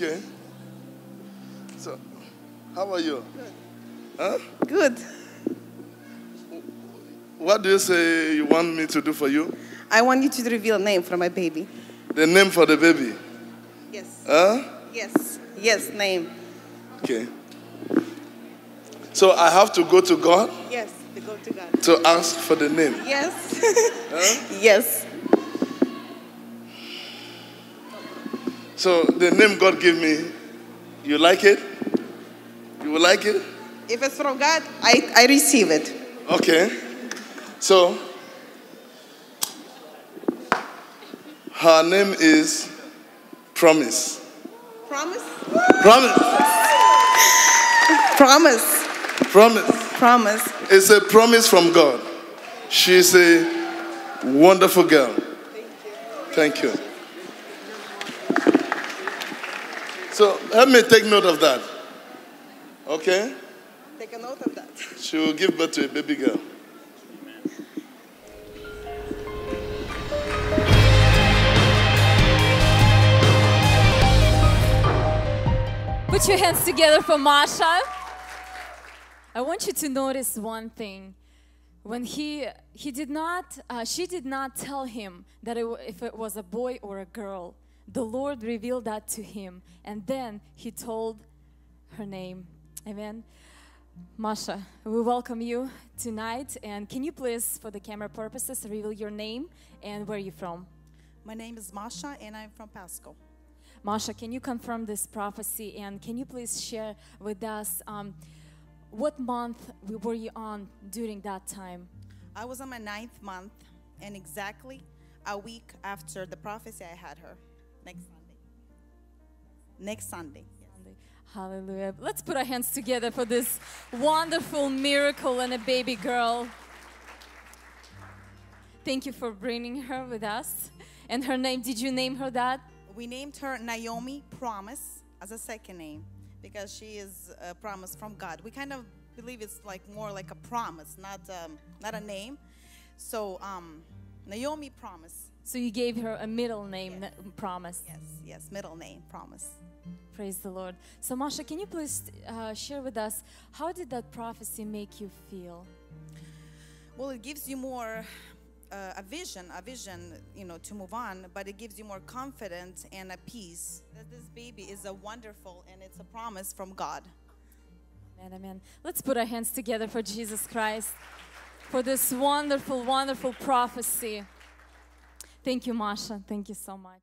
Okay. So, how are you? Good. Huh? Good. What do you say you want me to do for you? I want you to reveal a name for my baby. The name for the baby? Yes. Huh? Yes. Yes, name. Okay. So I have to go to God? Yes, to go to God. To ask for the name? Yes. Huh? Yes. So the name God gave me, you like it? You will like it? If it's from God, I receive it. Okay. So her name is Promise. Promise? Promise. Promise. Promise. Promise. It's a promise from God. She's a wonderful girl. Thank you. Thank you. So help me take note of that. Okay? Take a note of that. She will give birth to a baby girl. Put your hands together for Masha. I want you to notice one thing. When she did not tell him that if it was a boy or a girl. The Lord revealed that to him, and then he told her name. Amen. Masha, we welcome you tonight, and can you please, for the camera purposes, reveal your name and where you're from? My name is Masha, and I'm from Pasco. Masha, can you confirm this prophecy, and can you please share with us what month were you on during that time? I was on my 9th month, and exactly a week after the prophecy I had her. Next Sunday. Next Sunday. Yes. Sunday. Hallelujah. Let's put our hands together for this wonderful miracle and a baby girl. Thank you for bringing her with us. And her name, did you name her that? We named her Naomi Promise as a second name because she is a promise from God. We kind of believe it's like more like a promise, not a name. So Naomi Promise. So you gave her a middle name, yes. Promise. Yes, yes, middle name, Promise. Praise the Lord. So Masha, can you please share with us, how did that prophecy make you feel? Well, it gives you more a vision, you know, to move on, but it gives you more confidence and a peace that this baby is a wonderful and it's a promise from God. Amen, amen. Let's put our hands together for Jesus Christ, for this wonderful, wonderful prophecy. Thank you, Masha. Thank you so much.